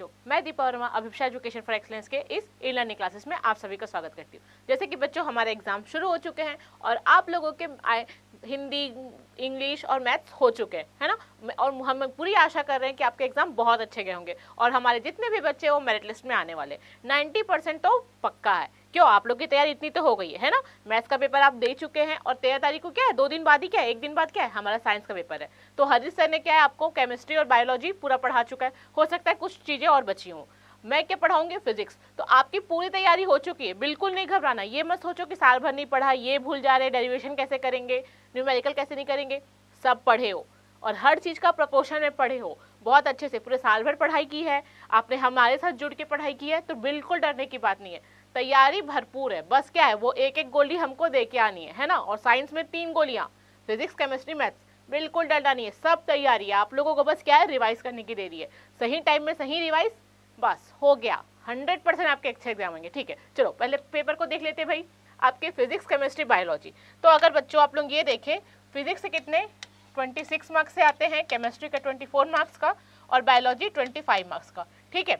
बच्चों, मैं Deepa Verma Abhipsa education for excellence के इस ई लर्निंग क्लासेस में आप सभी का स्वागत करती हूँ। जैसे कि बच्चों हमारे एग्जाम शुरू हो चुके हैं और आप लोगों के हिंदी, इंग्लिश और मैथ्स हो चुके हैं, है ना। और हम पूरी आशा कर रहे हैं कि आपके एग्जाम बहुत अच्छे गए होंगे और हमारे जितने भी बच्चे वो मेरिट लिस्ट में आने वाले 90% तो पक्का है। क्यों, आप लोग की तैयारी इतनी तो हो गई है ना। मैथ्स का पेपर आप दे चुके हैं और 13 तारीख को क्या है, 2 दिन बाद ही क्या है, 1 दिन बाद क्या है, हमारा साइंस का पेपर है। तो हरिसन ने क्या है, आपको केमिस्ट्री और बायोलॉजी पूरा पढ़ा चुका है। हो सकता है कुछ चीज़ें और बची हों। मैं क्या पढ़ाऊंगी, फिजिक्स। तो आपकी पूरी तैयारी हो चुकी है, बिल्कुल नहीं घबराना। ये मत सोचो कि साल भर नहीं पढ़ा, ये भूल जा रहे, डेरिवेशन कैसे करेंगे, न्यूमेरिकल कैसे नहीं करेंगे। सब पढ़े हो और हर चीज़ का प्रपोर्शन में पढ़े हो, बहुत अच्छे से पूरे साल भर पढ़ाई की है आपने, हमारे साथ जुड़ के पढ़ाई की है। तो बिल्कुल डरने की बात नहीं है, तैयारी भरपूर है। बस क्या है, वो एक एक गोली हमको दे के आनी है ना। और साइंस में 3 गोलियाँ, फिजिक्स, केमिस्ट्री, मैथ्स, बिल्कुल डरना नहीं है। सब तैयारी है, आप लोगों को बस क्या है, रिवाइज करने की देरी है। सही टाइम में सही रिवाइज, बस हो गया। 100% आपके अच्छे एग्जाम होंगे, ठीक है। चलो पहले पेपर को देख लेते हैं भाई, आपके फिजिक्स, केमिस्ट्री, बायोलॉजी। तो अगर बच्चों आप लोग ये देखें, फिजिक्स से कितने 26 मार्क्स से आते हैं, केमिस्ट्री का 24 मार्क्स का और बायोलॉजी 25 मार्क्स का, ठीक है।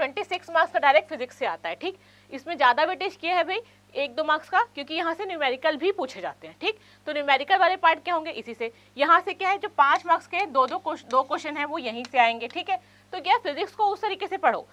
26 मार्क्स का डायरेक्ट फिजिक्स से आता है, ठीक। इसमें ज़्यादा वेटेज किया है भाई 1-2 मार्क्स का, क्योंकि यहाँ से न्यूमेरिकल भी पूछे जाते हैं, ठीक। तो न्यूमेरिकल वाले पार्ट क्या होंगे, इसी से। यहाँ से क्या है, जो 5 मार्क्स के दो क्वेश्चन हैं वो यहीं से आएंगे, ठीक है। तो क्या फिजिक्स को उस तरीके से पढ़ो,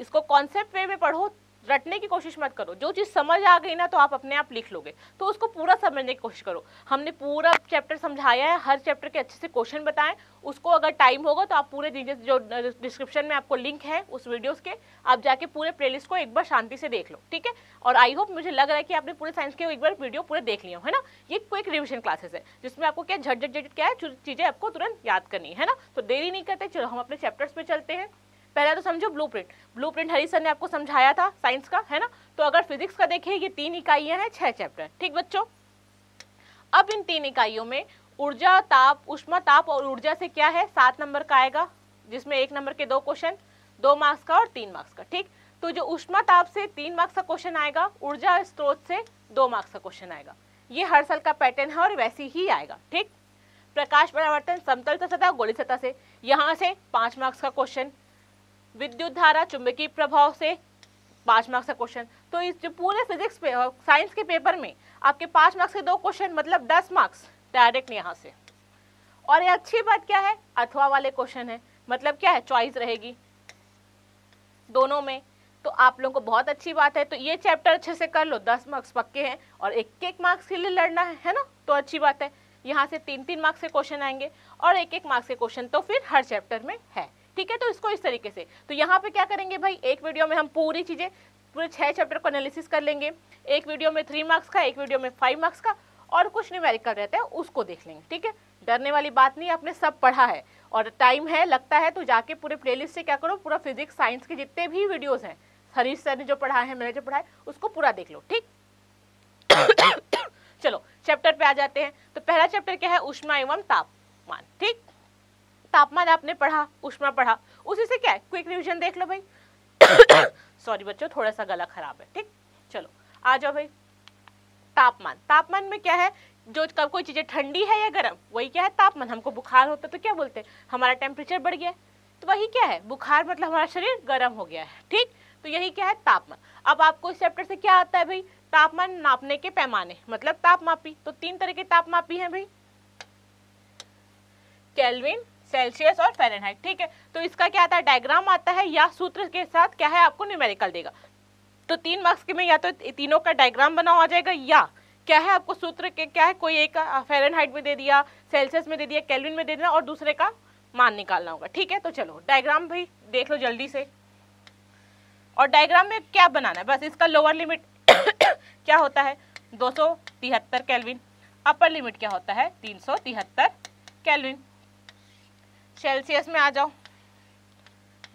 इसको कॉन्सेप्ट वे में पढ़ो, रटने की कोशिश मत करो। जो चीज़ समझ आ गई ना तो आप अपने आप लिख लोगे, तो उसको पूरा समझने की कोशिश करो। हमने पूरा चैप्टर समझाया है, हर चैप्टर के अच्छे से क्वेश्चन बताएं। उसको अगर टाइम होगा तो आप पूरे जो डिस्क्रिप्शन में आपको लिंक है उस वीडियोस के, आप जाके पूरे प्लेलिस्ट को एक बार शांति से देख लो, ठीक है। और आई होप, मुझे लग रहा है कि आपने पूरे साइंस के एक बार वीडियो पूरे देख लिया, है ना। ये क्विक रिविजन क्लासेस है जिसमें आपको क्या झट क्या है, चीज़ें आपको तुरंत याद करनी है ना। तो देरी नहीं करते, चलो हम अपने चैप्टर्स पर चलते हैं। पहला तो समझो ब्लूप्रिंट। ब्लूप्रिंट हरिसन ने आपको समझाया था साइंस का, है ना। तो अगर फिजिक्स का देखें, ये 3 इकाइयाँ हैं, 6 चैप्टर, ठीक बच्चों। अब इन 3 इकाइयों में ऊर्जा, ताप, ऊष्मा, ताप और ऊर्जा से क्या है, 7 नंबर का आएगा, जिसमें 1 नंबर के 2 क्वेश्चन, 2 मार्क्स का और 3 मार्क्स का, ठीक। तो जो ऊष्मा ताप से 3 मार्क्स का क्वेश्चन आएगा, ऊर्जा स्रोत से 2 मार्क्स का क्वेश्चन आएगा। ये हर साल का पैटर्न है और वैसे ही आएगा, ठीक। प्रकाश परावर्तन समतल सतह और गोलीय सतह से, यहाँ से 5 मार्क्स का क्वेश्चन। विद्युत धारा, चुंबकीय प्रभाव से 5 मार्क्स का क्वेश्चन। तो इस जो पूरे फिजिक्स पे और साइंस के पेपर में आपके 5 मार्क्स के 2 क्वेश्चन, मतलब 10 मार्क्स डायरेक्ट यहाँ से। और ये अच्छी बात क्या है, अथवा वाले क्वेश्चन है, मतलब क्या है, चॉइस रहेगी दोनों में। तो आप लोगों को बहुत अच्छी बात है। तो ये चैप्टर अच्छे से कर लो, 10 मार्क्स पक्के हैं और 1-1 मार्क्स के लिए लड़ना है ना। तो अच्छी बात है, यहाँ से 3-3 मार्क्स के क्वेश्चन आएंगे और 1-1 मार्क्स के क्वेश्चन तो फिर हर चैप्टर में है, ठीक है। तो इसको इस तरीके से, तो यहाँ पे क्या करेंगे भाई, एक वीडियो में हम पूरी चीज़ें, पूरे 6 चैप्टर को एनालिसिस कर लेंगे। एक वीडियो में 3 मार्क्स का, एक वीडियो में 5 मार्क्स का और कुछ न्यूमेरिकल रहता है उसको देख लेंगे, ठीक है। डरने वाली बात नहीं, आपने सब पढ़ा है और टाइम है, लगता है तो जाके पूरे प्लेलिस्ट से क्या करो, पूरा फिजिक्स साइंस के जितने भी वीडियोज़ हैं, हरीश सर ने जो पढ़ा है, मैंने जो पढ़ा है, उसको पूरा देख लो, ठीक। चलो चैप्टर पर आ जाते हैं। तो पहला चैप्टर क्या है, ऊष्मा एवं तापमान, ठीक। तापमान आपने पढ़ा, ऊष्मा पढ़ा, उसी से क्या है, क्विक रिवीजन देख लो भाई। सॉरी बच्चों, थोड़ा सा गला खराब है, ठीक। चलो आ जाओ भाई, तापमान। तापमान में क्या है, जो कब कोई चीज़ें ठंडी है या गर्म, वही क्या है तापमान। हमको बुखार होता है तो क्या बोलते हैं, हमारा टेम्परेचर बढ़ गया है, तो वही क्या है बुखार, मतलब हमारा शरीर गर्म हो गया है, ठीक। तो यही क्या है तापमान। अब आपको इस चैप्टर से क्या आता है भाई, तापमान नापने के पैमाने, मतलब तापमापी। तो 3 तरह के तापमापी हैं भाई, केल्विन, सेल्सियस और फ़ारेनहाइट, ठीक है। तो इसका क्या आता है, डायग्राम आता है या सूत्र के साथ क्या है आपको न्यूमेरिकल देगा। तो 3 मार्क्स के में या तो तीनों का डायग्राम बनाओ आ जाएगा, या क्या है आपको सूत्र के क्या है, कोई एक फ़ारेनहाइट में दे दिया, सेल्सियस में दे दिया, केल्विन में दे देना और दूसरे का मान निकालना होगा, ठीक है। तो चलो डायग्राम भाई देख लो जल्दी से। और डायग्राम में क्या बनाना है, बस इसका लोअर लिमिट क्या होता है 273 केल्विन, अपर लिमिट क्या होता है 373 केल्विन। सेल्सियस में आ जाओ,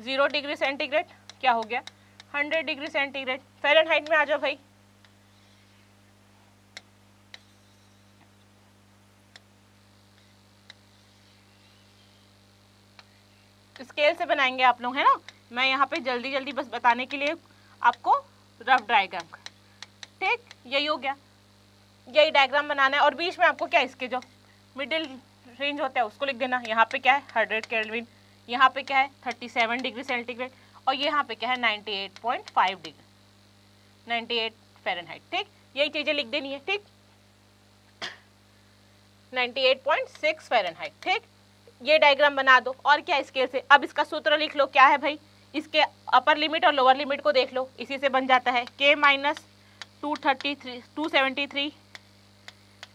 0 डिग्री सेंटीग्रेड क्या हो गया 100 डिग्री सेंटीग्रेड। फ़ारेनहाइट में आ जाओ भाई, 1 स्केल से बनाएंगे आप लोग, है ना। मैं यहाँ पे जल्दी जल्दी बस बताने के लिए आपको रफ डायग्राम, ठीक। यही हो गया, यही डायग्राम बनाना है। और बीच में आपको क्या इसके जो मिडिल रेंज होता है उसको लिख देना। यहाँ पे क्या है 100 केल्विन, यहाँ पे क्या है 37 डिग्री सेंटीग्रेड और यहाँ पे क्या है 98.5 डिग्री 98 फ़ारेनहाइट। ठीक, यही चीज़ें लिख देनी है। ठीक 98.6 फ़ारेनहाइट। ठीक, ये डायग्राम बना दो और क्या स्केल से। अब इसका सूत्र लिख लो, क्या है भाई, इसके अपर लिमिट और लोअर लिमिट को देख लो, इसी से बन जाता है k minus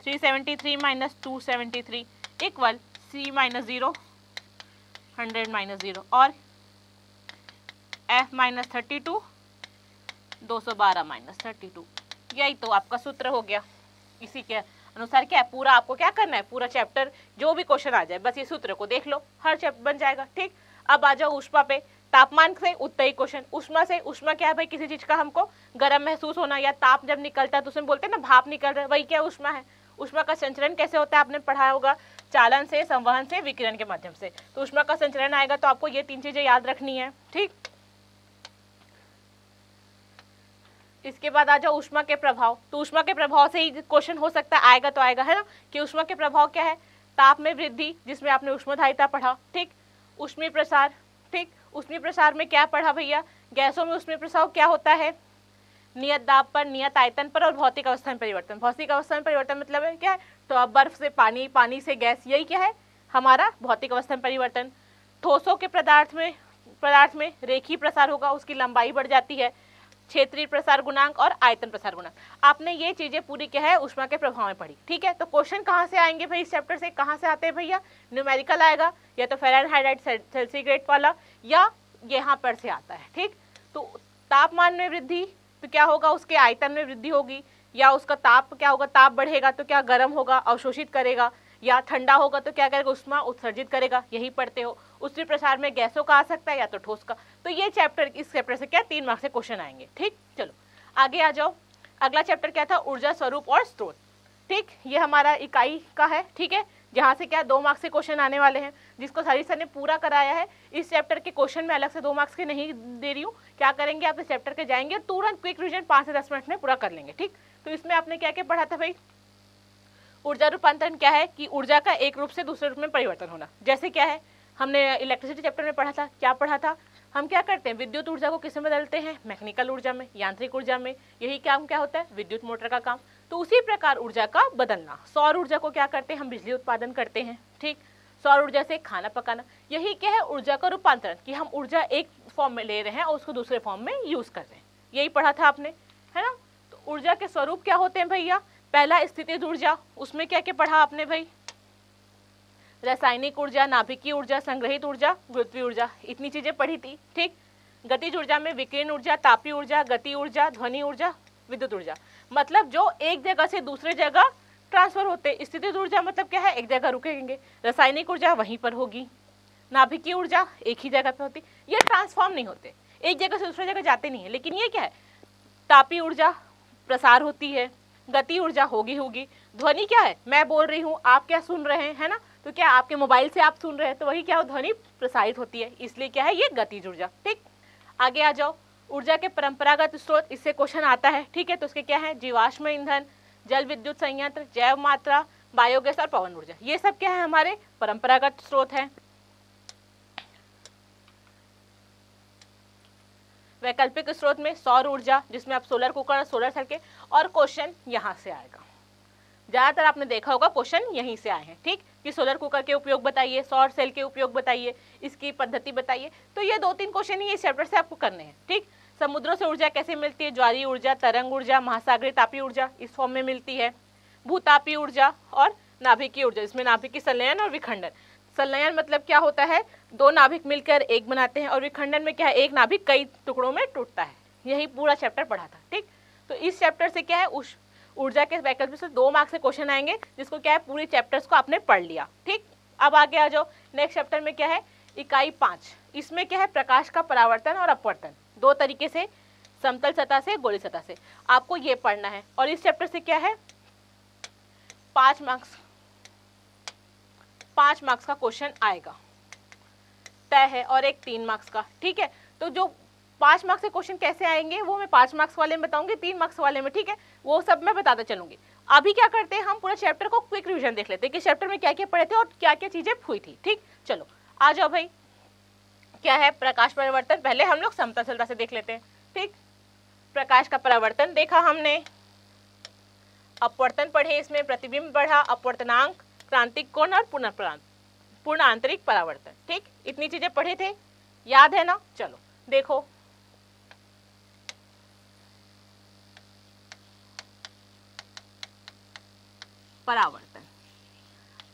273 minus 273 equal c minus 0 100 minus 0 और f माइनस 32 212 माइनस 32। यही तो आपका सूत्र हो गया। इसी के अनुसार क्या है पूरा आपको क्या करना है, पूरा चैप्टर जो भी क्वेश्चन आ जाए बस ये सूत्र को देख लो, हर चैप्टर बन जाएगा। ठीक, अब आ जाओ ऊष्मा पे, तापमान से उत्तरी क्वेश्चन। उष्मा से, उष्मा क्या है भाई, किसी चीज़ का हमको गर्म महसूस होना या ताप जब निकलता है तो उसमें बोलते हैं ना भाप निकल रहा है, वही क्या उष्मा है। उष्मा का संचरण कैसे होता है आपने पढ़ा होगा, चालन से, संवहन से, विकिरण के माध्यम से। तो उष्मा का संचरण आएगा तो आपको ये तीन चीज़ें याद रखनी है। ठीक, इसके बाद आ जाओ उष्मा के प्रभाव। तो उष्मा के प्रभाव से ही क्वेश्चन हो सकता है, आएगा तो आएगा, है ना, कि उष्मा के प्रभाव क्या है। ताप में वृद्धि, जिसमें आपने उष्माधारिता पढ़ा। ठीक, उष्मीय प्रसार। ठीक, उष्मीय प्रसार में क्या पढ़ा भैया, गैसों में उष्मीय प्रसार क्या होता है, नियत दाब पर, नियत आयतन पर और भौतिक अवस्था में परिवर्तन। भौतिक अवस्था में परिवर्तन मतलब है क्या है, तो अब बर्फ से पानी, पानी से गैस, यही क्या है हमारा भौतिक अवस्था में परिवर्तन। ठोसों के पदार्थ में रेखीय प्रसार होगा, उसकी लंबाई बढ़ जाती है, क्षेत्रीय प्रसार गुणांक और आयतन प्रसार गुणांक। आपने ये चीज़ें पूरी क्या है उष्मा के प्रभाव में पढ़ी। ठीक है, तो क्वेश्चन कहाँ से आएंगे भाई इस चैप्टर से, कहाँ से आते हैं भैया, न्यूमेरिकल आएगा या तो फ़ारेनहाइट सेल्सियस वाला या यहाँ पर से आता है। ठीक, तो तापमान में वृद्धि तो क्या होगा, उसके आयतन में वृद्धि होगी या उसका ताप क्या होगा, ताप बढ़ेगा तो क्या गर्म होगा, अवशोषित करेगा, या ठंडा होगा तो क्या करेगा, उष्मा उत्सर्जित करेगा, यही पढ़ते हो। उसी प्रसार में गैसों का आ सकता है या तो ठोस का। तो ये चैप्टर, इस चैप्टर से क्या 3 मार्क्स से क्वेश्चन आएंगे। ठीक, चलो आगे आ जाओ। अगला चैप्टर क्या था, ऊर्जा स्वरूप और स्रोत। ठीक, ये हमारा इकाई का है। ठीक है, जहाँ से क्या 2 मार्क्स से क्वेश्चन आने वाले हैं, जिसको सरिशा ने पूरा कराया है। इस चैप्टर के क्वेश्चन में अलग से 2 मार्क्स के नहीं दे रही हूँ। क्या करेंगे आप इस चैप्टर के जाएंगे, तुरंत क्विक रिविजन 5 से 10 मिनट में पूरा कर लेंगे। ठीक, तो इसमें आपने क्या क्या पढ़ा था भाई, ऊर्जा रूपांतरण क्या है कि ऊर्जा का एक रूप से दूसरे रूप में परिवर्तन होना। जैसे क्या है, हमने इलेक्ट्रिसिटी चैप्टर में पढ़ा था, क्या पढ़ा था, हम क्या करते हैं विद्युत ऊर्जा को किसमें बदलते हैं, मैकेनिकल ऊर्जा में, यांत्रिक ऊर्जा में, यही काम क्या होता है विद्युत मोटर का काम। तो उसी प्रकार ऊर्जा का बदलना, सौर ऊर्जा को क्या करते हैं हम बिजली उत्पादन करते हैं। ठीक, सौर ऊर्जा से खाना पकाना, यही क्या है ऊर्जा का रूपांतरण, कि हम ऊर्जा एक फॉर्म में ले रहे हैं और उसको दूसरे फॉर्म में यूज़ कर रहे हैं, यही पढ़ा था आपने, है ना। तो ऊर्जा के स्वरूप क्या होते हैं भैया, पहला स्थितिज ऊर्जा, उसमें क्या क्या पढ़ा आपने भाई, रासायनिक ऊर्जा, नाभिकीय ऊर्जा, संग्रहित ऊर्जा, गुरुत्वीय ऊर्जा, इतनी चीज़ें पढ़ी थी। ठीक, गतिज ऊर्जा में विकिरण ऊर्जा, तापीय ऊर्जा, गति ऊर्जा, ध्वनि ऊर्जा, विद्युत ऊर्जा, मतलब जो एक जगह से दूसरे जगह ट्रांसफर होते। स्थितिज ऊर्जा मतलब क्या है, एक जगह रुकेंगे, रासायनिक ऊर्जा वहीं पर होगी, नाभिकीय ऊर्जा एक ही जगह पर होती, ये ट्रांसफॉर्म नहीं होते, एक जगह से दूसरे जगह जाते नहीं है। लेकिन ये क्या है, तापीय ऊर्जा प्रसार होती है, गति ऊर्जा होगी। ध्वनि क्या है, मैं बोल रही हूँ, आप क्या सुन रहे हैं, है ना, तो क्या आपके मोबाइल से आप सुन रहे हैं, तो वही क्या हो ध्वनि प्रसारित होती है, इसलिए क्या है ये गतिज ऊर्जा। ठीक, आगे आ जाओ, ऊर्जा के परंपरागत स्रोत, इससे क्वेश्चन आता है। ठीक है, तो उसके क्या है, जीवाश्म ईंधन, जल विद्युत संयंत्र, जैव मात्रा, बायोगैस और पवन ऊर्जा, ये सब क्या है हमारे परंपरागत स्रोत हैं। वैकल्पिक स्रोत में सौर ऊर्जा, जिसमें आप सोलर कुकर, सोलर सर्किट, और क्वेश्चन यहाँ से आएगा, ज़्यादातर आपने देखा होगा क्वेश्चन यहीं से आए हैं। ठीक, कि सोलर कुकर के उपयोग बताइए, सौर सेल के उपयोग बताइए, इसकी पद्धति बताइए। तो ये 2-3 क्वेश्चन ही इस चैप्टर से आपको करने हैं। ठीक, समुद्रों से ऊर्जा कैसे मिलती है, ज्वारीय ऊर्जा, तरंग ऊर्जा, महासागरीय तापीय ऊर्जा इस फॉर्म में मिलती है, भूतापीय ऊर्जा, और नाभिकीय ऊर्जा, इसमें नाभिकीय संलयन और विखंडन। संलयन मतलब क्या होता है, 2 नाभिक मिलकर एक बनाते हैं, और विखंडन में क्या है, एक नाभिक कई टुकड़ों में टूटता है, यही पूरा चैप्टर पढ़ा था। ठीक, तो इस चैप्टर से क्या है उस ऊर्जा के वैकल्पिक से 2 मार्क्स से क्वेश्चन आएंगे, जिसको क्या है पूरे चैप्टर्स को आपने पढ़ लिया। ठीक, अब आगे आ जाओ, नेक्स्ट चैप्टर में क्या है इकाई 5, इसमें क्या है प्रकाश का परावर्तन और अपवर्तन, 2 तरीके से, समतल सतह से, गोलीय सतह से, आपको ये पढ़ना है। और इस चैप्टर से क्या है 5 मार्क्स का क्वेश्चन आएगा, तय है, और एक 3 मार्क्स का। ठीक है, तो जो 5 मार्क्स के क्वेश्चन कैसे आएंगे वो मैं 5 मार्क्स वाले में बताऊंगी, 3 मार्क्स वाले में, ठीक है, वो सब मैं बताते चलूंगी। अभी क्या करते हैं हम पूरा चैप्टर को क्विक रिविजन देख लेते हैं कि चैप्टर में क्या क्या पढ़े थे और क्या क्या चीज़ें हुई थी। ठीक, चलो आ जाओ भाई, क्या है प्रकाश परिवर्तन। पहले हम लोग समतलता से देख लेते हैं, ठीक। प्रकाश का परावर्तन देखा हमने, अपवर्तन पढ़े, इसमें प्रतिबिंब पढ़ा, अपवर्तनांक, क्रांतिक कोण और पूर्ण आंतरिक परावर्तन, ठीक। इतनी चीजें पढ़े थे, याद है ना। चलो देखो, परावर्तन,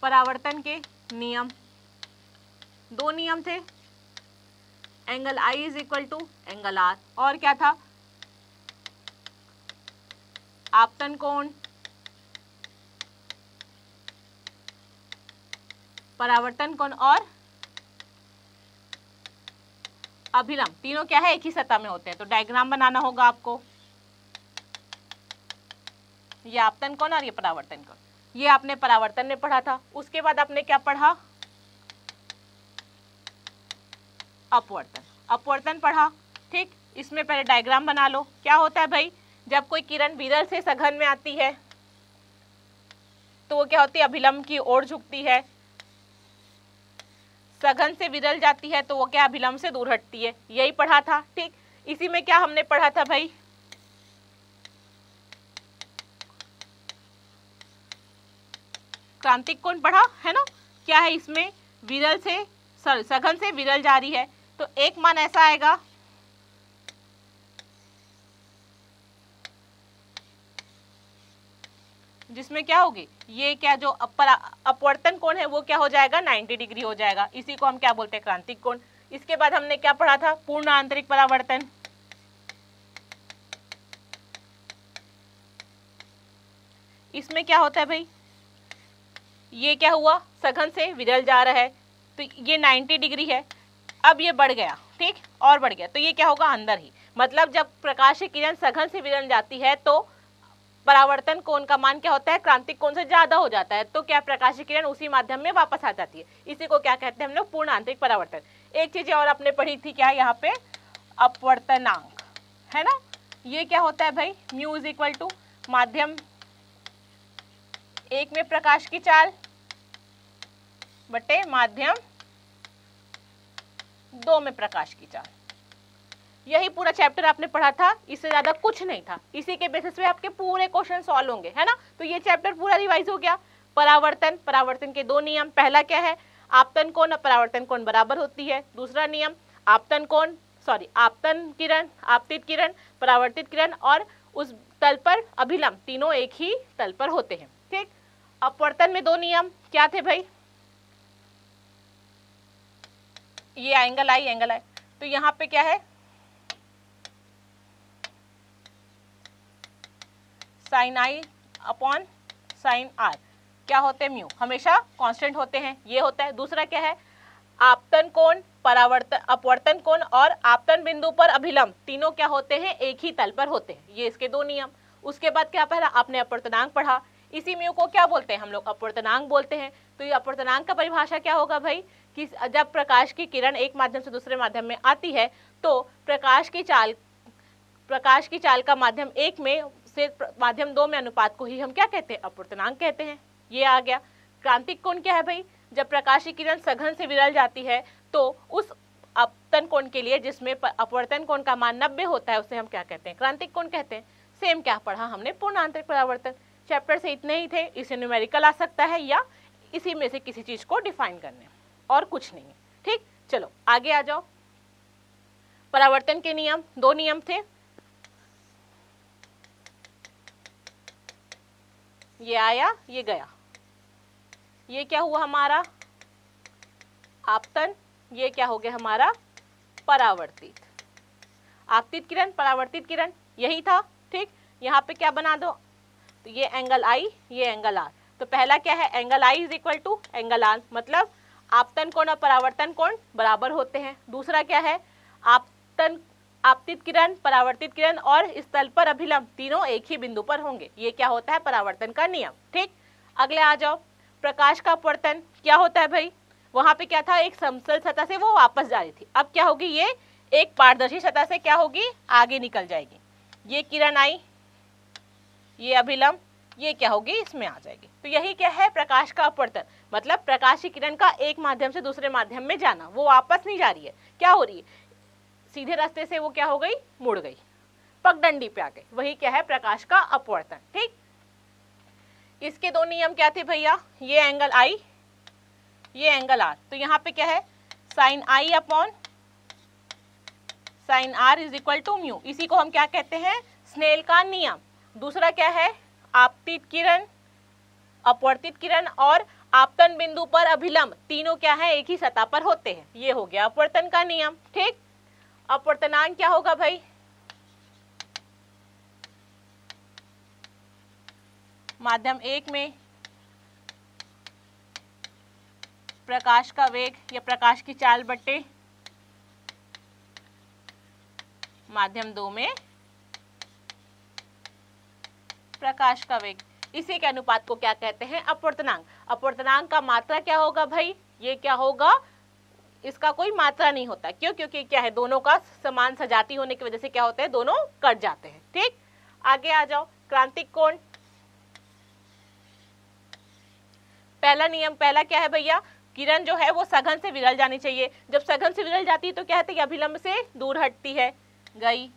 परावर्तन के नियम, दो नियम थे, angle I is equal to angle are, और क्या था, आपतन कोण, परावर्तन कोण और अभिलंब। तीनों क्या है, एक ही सतह में होते हैं। तो डायग्राम बनाना होगा आपको, ये आपतन कोण और ये परावर्तन कोण। ये आपने परावर्तन में पढ़ा था। उसके बाद आपने क्या पढ़ा, अपवर्तन, अपवर्तन पढ़ा, ठीक। इसमें पहले डायग्राम बना लो। क्या होता है भाई, जब कोई किरण विरल से सघन में आती है तो वो क्या होती है, अभिलंब की ओर झुकती है। सघन से विरल जाती है तो वो क्या, अभिलंब से दूर हटती है। यही पढ़ा था, ठीक। इसी में क्या हमने पढ़ा था भाई, क्रांतिक कोण पढ़ा है ना। क्या है इसमें, विरल से, सघन से विरल जा रही है तो एक मान ऐसा आएगा, जिसमें क्या होगी, ये क्या जो अपवर्तन कोण है वो क्या हो जाएगा, 90 डिग्री हो जाएगा। इसी को हम क्या बोलते हैं, क्रांतिक कोण। इसके बाद हमने क्या पढ़ा था, पूर्ण आंतरिक परावर्तन, इसमें क्या होता है भाई, ये क्या हुआ, सघन से विरल जा रहा है तो ये 90 डिग्री है, अब ये बढ़ गया, ठीक, और बढ़ गया तो ये क्या होगा, अंदर ही। मतलब जब प्रकाश की किरण सघन से विरल जाती है तो परावर्तन कोण का मान क्या होता है, क्रांतिक कोण से ज्यादा हो जाता है, तो क्या प्रकाश की किरण उसी माध्यम में वापस आ जाती है। इसी को क्या कहते हैं हम लोग, पूर्ण आंतरिक परावर्तन। एक चीज और आपने पढ़ी थी, क्या यहाँ पे, अपवर्तनांक, है ना। ये क्या होता है भाई, म्यू इज इक्वल टू माध्यम एक में प्रकाश की चाल बटे माध्यम दो में प्रकाश की चाल। यही पूरा चैप्टर आपने पढ़ा था, इससे ज्यादा कुछ नहीं था। इसी के बेसिस पे आपके पूरे क्वेश्चन सॉल्व होंगे, है ना। तो ये चैप्टर पूरा रिवाइज हो गया। परावर्तन, परावर्तन के दो नियम, पहला क्या है, आपतन कोण और परावर्तन कोण बराबर होती है। दूसरा नियम, आपतन कोण, सॉरी, आपतन किरण, आपतित किरण, परावर्तित किरण और उस तल पर अभिलंब, तीनों एक ही तल पर होते हैं, ठीक। अपवर्तन में दो नियम क्या थे भाई, ये एंगल आई एंगल आई, तो यहाँ पे क्या है, sine I upon sine are, क्या होते हैं, म्यू, हमेशा कांस्टेंट होते हैं, ये होता है। दूसरा क्या है, आपतन कोण, परावर्तन, अपवर्तन कोण और आपतन बिंदु पर अभिलंब, तीनों क्या होते हैं, एक ही तल पर होते हैं, ये इसके दो नियम। उसके बाद क्या पढ़ा आपने, अपवर्तनांक पढ़ा। इसी म्यू को क्या बोलते हैं हम लोग, अपवर्तनांक बोलते हैं। तो ये अपवर्तनांक का परिभाषा क्या होगा भाई, कि जब प्रकाश की किरण एक माध्यम से दूसरे माध्यम में आती है तो प्रकाश की चाल का माध्यम एक में से माध्यम दो में अनुपात को ही हम क्या कहते हैं, अपवर्तनांक कहते हैं। ये आ गया। क्रांतिक कोण क्या है भाई, जब प्रकाश की किरण सघन से विरल जाती है तो उस अपतन कोण के लिए जिसमें अपवर्तन कोण का मान 90 होता है उसे हम क्या कहते हैं, क्रांतिक कोण कहते हैं। सेम क्या पढ़ा हमने, पूर्ण आंतरिक परावर्तन। चैप्टर से इतने ही थे। इसे न्यूमेरिकल आ सकता है या इसी में से किसी चीज को डिफाइन करने, और कुछ नहीं है, ठीक। चलो आगे आ जाओ। परावर्तन के नियम, दो नियम थे, ये आया ये गया, ये क्या हुआ हमारा आपतन, ये क्या हो गया हमारा परावर्तित, आपतित किरण, परावर्तित किरण, यही था, ठीक। यहाँ पे क्या बना दो, तो ये एंगल आई ये एंगल आर, तो पहला क्या है, angle I is equal to angle are, मतलब आपतन कोण और परावर्तन कोण बराबर होते हैं। दूसरा क्या है, आपतित किरण, परावर्तित किरण और इस तल पर अभिलंब, तीनों एक ही बिंदु पर होंगे, ये क्या होता है, परावर्तन का नियम, ठीक। अगले आ जाओ, प्रकाश का अपवर्तन क्या होता है भाई, वहां पे क्या था, एक समतल सतह से वो वापस जा रही थी, अब क्या होगी, ये एक पारदर्शी सतह से क्या होगी, आगे निकल जाएगी। ये किरण आई, ये अभिलंब, ये क्या होगी, इसमें आ जाएगी। तो यही क्या है, प्रकाश का अपवर्तन, मतलब प्रकाश की किरण का एक माध्यम से दूसरे माध्यम में जाना, वो वापस नहीं जा रही है, क्या हो रही है, सीधे रास्ते से वो क्या हो गई, मुड़ गई, पगडंडी पे आ गई, वही क्या है प्रकाश का अपवर्तन। ठीक, इसके दो नियम क्या थे भैया, ये एंगल आई, ये एंगल आर, तो यहाँ पे क्या है sine I upon sine are is equal to mu, इसी को हम क्या कहते हैं, स्नेल का नियम। दूसरा क्या है, आपतित किरण, अपवर्तित किरण और आपतन बिंदु पर अभिलंब, तीनों क्या है एक ही सतह पर होते हैं, ये हो गया अपवर्तन का नियम। ठीक, अपवर्तनांक क्या होगा भाई, माध्यम एक में प्रकाश का वेग या प्रकाश की चाल बटे माध्यम दो में प्रकाश का वेग, इसी के अनुपात को क्या कहते हैं, अपवर्तनांक। अपवर्तनांक का मात्रा क्या होगा भाई, ये क्या होगा, इसका कोई मात्रा नहीं होता, क्यों, क्योंकि क्या है दोनों का समान सजाती होने की वजह से क्या होते हैं, दोनों कट जाते हैं। ठीक, आगे आ जाओ, क्रांतिक कोण, पहला नियम, पहला क्या है भैया, किरण जो है वो सघन से विरल जानी चाहिए, जब सघन से विरल जाती है तो क्या है, अभिलंब से दूर हटती है, गई,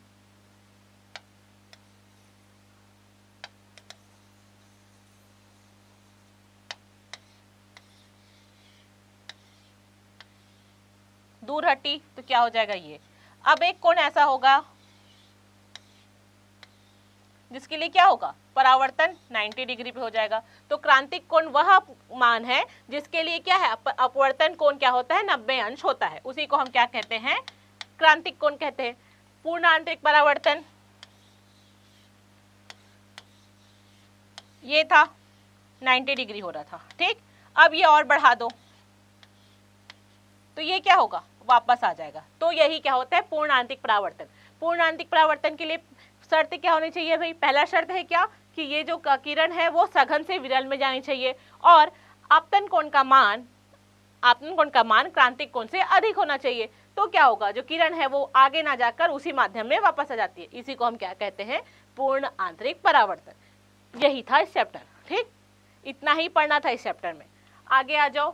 दूर हटी, तो क्या हो जाएगा ये। अब एक कोण ऐसा होगा जिसके लिए क्या होगा, परावर्तन 90 डिग्री पे हो जाएगा। तो क्रांतिक कोण वह मान है जिसके लिए क्या है, अपवर्तन कोण क्या होता है, 90 अंश होता है, उसी को हम क्या कहते हैं, क्रांतिक कोण कहते हैं। पूर्ण आंतरिक परावर्तन ये था, 90 डिग्री हो रहा था। ठीक, अब ये और बढ़ा दो तो ये क्या होगा, वापस आ जाएगा। तो यही क्या होता है पूर्ण आंतरिक परावर्तन। पूर्ण आंतरिक परावर्तन के लिए शर्त क्या होनी चाहिए भाई, पहला शर्त है क्या कि ये जो किरण है वो सघन से विरल में जानी चाहिए और आपतन कोण का मान क्रांतिक कोण से अधिक होना चाहिए। तो क्या होगा, जो किरण है वो आगे ना जाकर उसी माध्यम में वापस आ जाती है, इसी को हम क्या कहते हैं, पूर्ण आंतरिक परावर्तन। यही था इस चैप्टर। ठीक, इतना ही पढ़ना था इस चैप्टर में। आगे आ जाओ,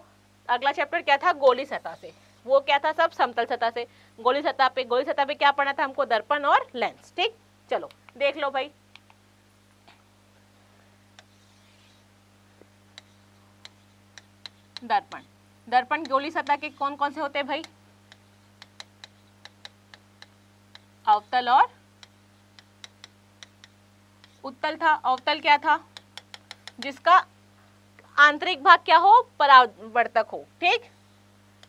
अगला चैप्टर क्या था, गोली सतह से, वो क्या था सब समतल सतह से। गोली सतह पे क्या पढ़ना था हमको, दर्पण और लेंस। ठीक, चलो देख लो भाई, दर्पण गोली सतह के कौन कौन से होते हैं भाई, अवतल और उत्तल था। अवतल क्या था, जिसका आंतरिक भाग क्या हो, परावर्तक हो। ठीक,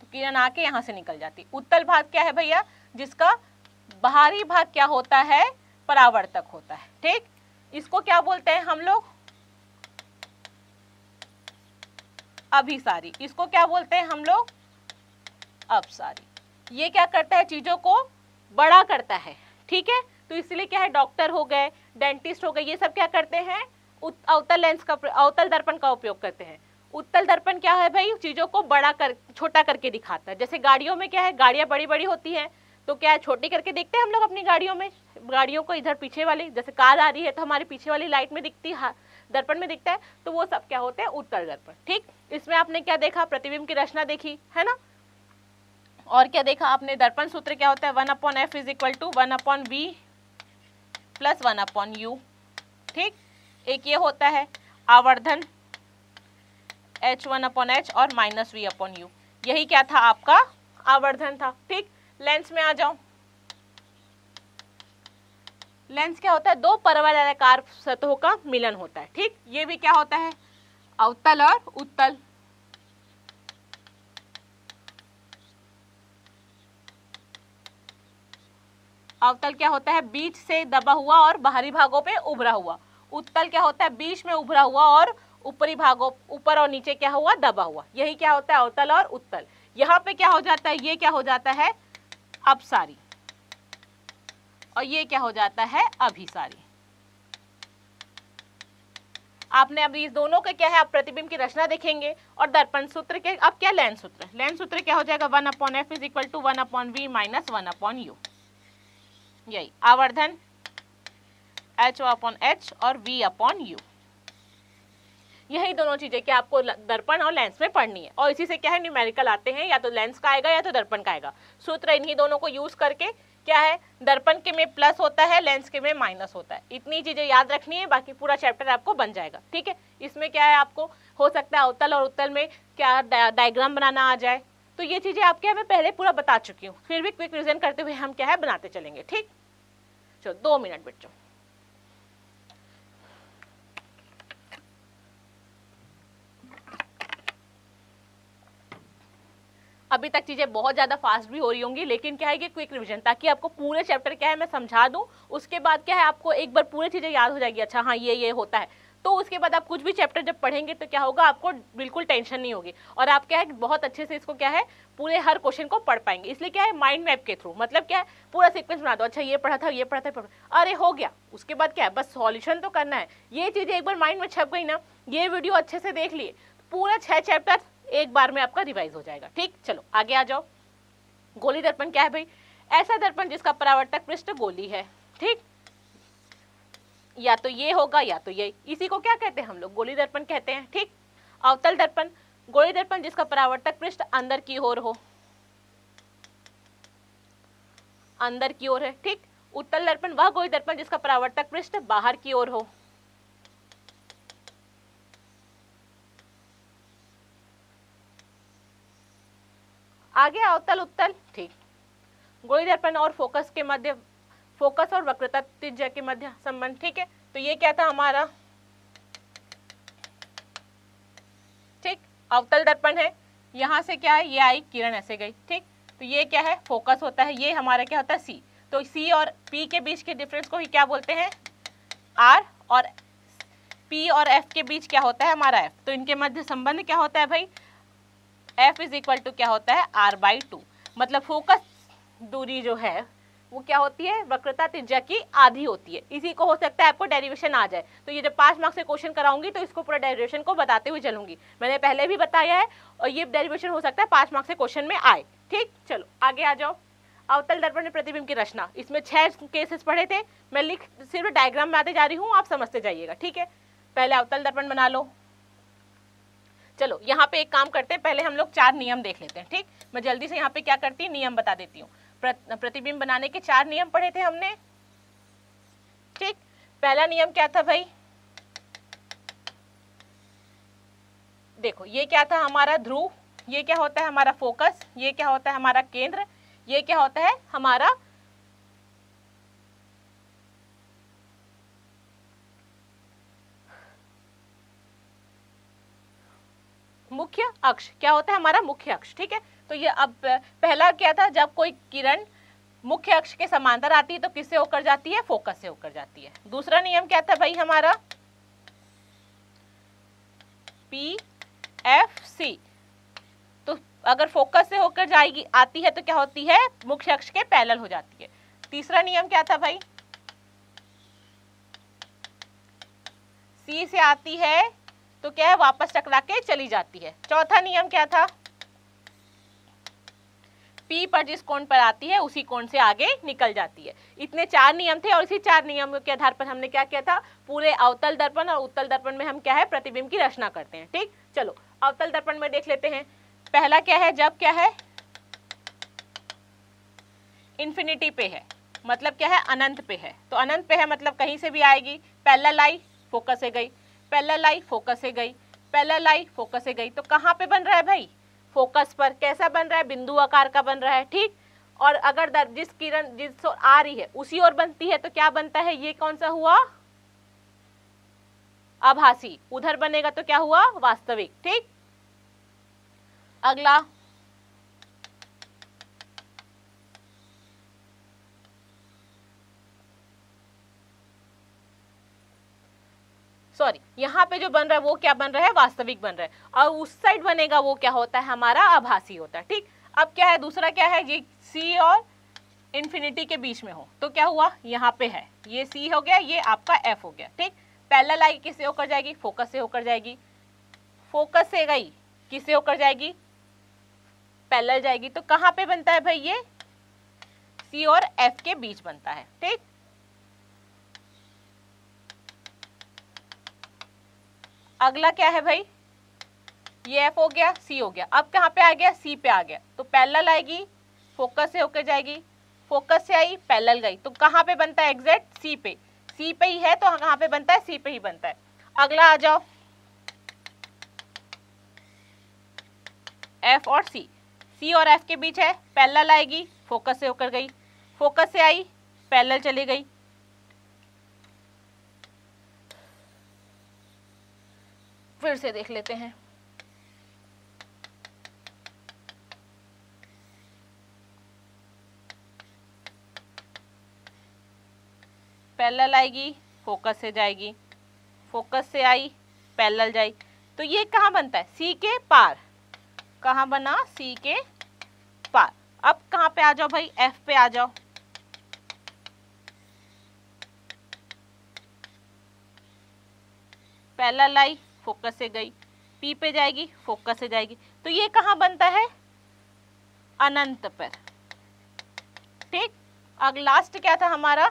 तो किरण आके यहां से निकल जाती। उत्तल भाग क्या है भैया, जिसका बाहरी भाग क्या होता है, परावर्तक होता है। ठीक, इसको क्या बोलते हैं हम लोग, अभिसारी। इसको क्या बोलते हैं हम लोग, अपसारी। ये क्या करता है, चीजों को बड़ा करता है। ठीक है, तो इसलिए क्या है, डॉक्टर हो गए, डेंटिस्ट हो गए, ये सब क्या करते हैं, अवतल दर्पण का उपयोग करते हैं। उत्तल दर्पण क्या है भाई, चीजों को छोटा करके दिखाता है। जैसे गाड़ियों में क्या है, गाड़ियां बड़ी बड़ी होती हैं तो क्या है, छोटी करके देखते हैं हम लोग अपनी गाड़ियों में, गाड़ियों को इधर पीछे वाली, जैसे कार आ रही है तो हमारे पीछे वाली लाइट में दिखती है, दर्पण में दिखता है, तो वो सब क्या होते हैं, उत्तल दर्पण। ठीक, इसमें आपने क्या देखा, प्रतिबिंब की रचना देखी है ना, और क्या देखा आपने, दर्पण सूत्र क्या होता है, 1/f is equal to 1/v plus 1/u। ठीक, एक ये होता है आवर्धन h1/h और -v/u, यही क्या था आपका आवर्धन था। ठीक, लेंस में आ जाओ। लेंस क्या होता है, दो परवलयाकार सतहों का मिलन होता है। ठीक, ये भी क्या होता है, अवतल और उत्तल। अवतल क्या होता है, बीच से दबा हुआ और बाहरी भागों पे उभरा हुआ। उत्तल क्या होता है, बीच में उभरा हुआ और ऊपरी भागों, ऊपर और नीचे क्या हुआ, दबा हुआ। यही क्या होता है अवतल और उत्तल। यहाँ पे क्या हो जाता है, ये क्या हो जाता है अपसारी और ये क्या हो जाता है अभिसारी। आपने अभी इस दोनों के क्या है, आप प्रतिबिंब की रचना देखेंगे और दर्पण सूत्र के। अब क्या लेंस सूत्र क्या हो जाएगा, 1/f is equal to 1/v minus 1/u, यही आवर्धन h1/h और v/u। यही दोनों चीजें कि आपको दर्पण और लेंस में पढ़नी है। और इसी से क्या है, न्यूमेरिकल आते हैं, या तो लेंस का आएगा या तो दर्पण का आएगा। सूत्र इन्हीं दोनों को यूज करके क्या है, दर्पण के में प्लस होता है, लेंस के में माइनस होता है। इतनी चीजें याद रखनी है, बाकी पूरा चैप्टर आपको बन जाएगा। ठीक है, इसमें क्या है, आपको हो सकता है अवतल और उत्तल में क्या डायग्राम बनाना आ जाए, तो ये चीजें आपके हमें पहले पूरा बता चुकी हूँ, फिर भी क्विक रिवीजन करते हुए हम क्या है बनाते चलेंगे। ठीक, चलो 2 मिनट बच्चों। अभी तक चीज़ें बहुत ज़्यादा फास्ट भी हो रही होंगी, लेकिन क्या है कि क्विक रिवीजन, ताकि आपको पूरे चैप्टर क्या है मैं समझा दूं, उसके बाद क्या है आपको एक बार पूरी चीज़ें याद हो जाएगी। अच्छा हाँ ये होता है, तो उसके बाद आप कुछ भी चैप्टर जब पढ़ेंगे तो क्या होगा, आपको बिल्कुल टेंशन नहीं होगी और आप क्या है बहुत अच्छे से इसको क्या है पूरे हर क्वेश्चन को पढ़ पाएंगे। इसलिए क्या है माइंड मैप के थ्रू, मतलब क्या है पूरा सीक्वेंस बना दो, अच्छा ये पढ़ा था, अरे हो गया, उसके बाद क्या है बस सॉल्यूशन तो करना है। ये चीज़ें एक बार माइंड में छप गई ना, ये वीडियो अच्छे से देख लिए, पूरा 6 चैप्टर एक बार में आपका रिवाइज हो जाएगा। ठीक, चलो आगे आ जाओ। गोली दर्पण क्या है भाई, ऐसा दर्पण जिसका परावर्तक पृष्ठ गोली है। ठीक, या तो ये होगा या तो ये, इसी को क्या कहते हैं हम लोग, गोली दर्पण कहते हैं। ठीक, अवतल दर्पण, गोली दर्पण जिसका परावर्तक पृष्ठ अंदर की ओर हो, अंदर की ओर है। ठीक, उत्तल दर्पण वह गोली दर्पण जिसका परावर्तक पृष्ठ बाहर की ओर हो। आगे अवतल उत्तल। ठीक, गोली दर्पण और फोकस के मध्य, फोकस और वक्रता त्रिज्या के मध्य संबंध। ठीक है, तो ये क्या था हमारा, ठीक अवतल दर्पण है, यहाँ से क्या है ये आई किरण ऐसे गई। ठीक, तो ये क्या है फोकस होता है, ये हमारा क्या होता है सी। तो सी और पी के बीच के डिफरेंस को ही क्या बोलते हैं, आर, और पी और एफ के बीच क्या होता है हमारा एफ। तो इनके मध्य संबंध क्या होता है भाई, F इज इक्वल टू क्या होता है R/2, मतलब फोकस दूरी जो है वो क्या होती है वक्रता त्रिज्या की आधी होती है। इसी को हो सकता है आपको डेरिवेशन आ जाए, तो ये जब 5 मार्क्स से क्वेश्चन कराऊंगी तो इसको पूरा डेरिवेशन को बताते हुए चलूंगी, मैंने पहले भी बताया है, और ये डेरिवेशन हो सकता है 5 मार्क्स से क्वेश्चन में आए। ठीक, चलो आगे आ जाओ। अवतल दर्पण में प्रतिबिंब की रचना, इसमें 6 केसेस पढ़े थे, मैं लिख सिर्फ डायग्राम बनाते जा रही हूँ, आप समझते जाइएगा। ठीक है, पहले अवतल दर्पण बना लो। चलो यहाँ पे एक काम करते हैं, पहले हम लोग 4 नियम देख लेते हैं। ठीक, मैं जल्दी से यहाँ पे क्या करती हूँ, नियम बता देती हूँ। प्रतिबिंब बनाने के 4 नियम पढ़े थे हमने। ठीक, पहला नियम क्या था भाई, देखो ये क्या था हमारा ध्रुव, ये क्या होता है हमारा फोकस, ये क्या होता है हमारा केंद्र, ये क्या होता है हमारा मुख्य अक्ष, क्या होता है हमारा मुख्य अक्ष। ठीक है, तो ये अब पहला क्या था, जब कोई किरण मुख्य अक्ष के समांतर आती है तो किससे होकर जाती है, फोकस से होकर जाती है। दूसरा नियम क्या था भाई हमारा, पी एफ सी, तो अगर फोकस से होकर जाएगी आती है तो क्या होती है मुख्य अक्ष के पैरेलल हो जाती है। तीसरा नियम क्या था भाई, सी से आती है तो क्या है वापस टकरा के चली जाती है। चौथा नियम क्या था, पी पर जिस कोण पर आती है उसी कोण से आगे निकल जाती है। इतने 4 नियम थे, और इसी 4 नियमों के आधार पर हमने क्या किया था, पूरे अवतल दर्पण और उत्तल दर्पण में हम क्या है प्रतिबिंब की रचना करते हैं। ठीक, चलो अवतल दर्पण में देख लेते हैं। पहला क्या है, जब क्या है इन्फिनिटी पे है, मतलब क्या है अनंत पे है, तो अनंत पे है मतलब कहीं से भी आएगी। पैरेलल आई फोकस से गई, पैरेलल आई फोकस से गई, पैरेलल आई फोकस से गई, तो कहाँ पे बन रहा है भाई, फोकस पर। कैसा बन रहा है, बिंदु आकार का बन रहा है। ठीक, और अगर जिस किरण जिस ओर आ रही है उसी ओर बनती है तो क्या बनता है, ये कौन सा हुआ आभासी, उधर बनेगा तो क्या हुआ वास्तविक। ठीक, अगला यहाँ पे जो बन रहा है वो क्या बन रहा है, वास्तविक बन रहा है, और उस साइड बनेगा वो क्या होता है हमारा आभासी होता है। ठीक, अब क्या है दूसरा क्या है, ये सी और इन्फिनिटी के बीच में हो तो क्या हुआ, यहाँ पे है ये सी हो गया, ये आपका एफ हो गया। ठीक, पैरेलल आई किससे होकर जाएगी, फोकस से होकर जाएगी, फोकस से गई किससे होकर जाएगी, पैरेलल जाएगी, तो कहाँ पे बनता है भाई, ये सी और एफ के बीच बनता है। ठीक, अगला क्या है भाई, ये F हो गया, C हो गया। अब कहाँ पे आ गया, C पे आ गया। तो पैरेलल आएगी, फोकस से होकर जाएगी, फोकस से आई पैरेलल गई, तो कहाँ पे बनता है एग्जैक्ट, C पे। C पे ही है तो कहाँ पे बनता है, C पे ही बनता है। अगला आ जाओ F और C, C और F के बीच है, पैरेलल आएगी, फोकस से होकर गई, फोकस से आई पैरेलल चली गई, फिर से देख लेते हैं। पैरेलल आएगी, फोकस से जाएगी, फोकस से आई पैरेलल जाई, तो ये कहाँ बनता है, सी के पार। कहाँ बना, सी के पार। अब कहाँ पे आ जाओ भाई, एफ पे आ जाओ। पैरेलल आई फोकस से गई, पी पे जाएगी फोकस से जाएगी, तो ये कहाँ बनता है, अनंत पर। ठीक, अब लास्ट क्या था हमारा,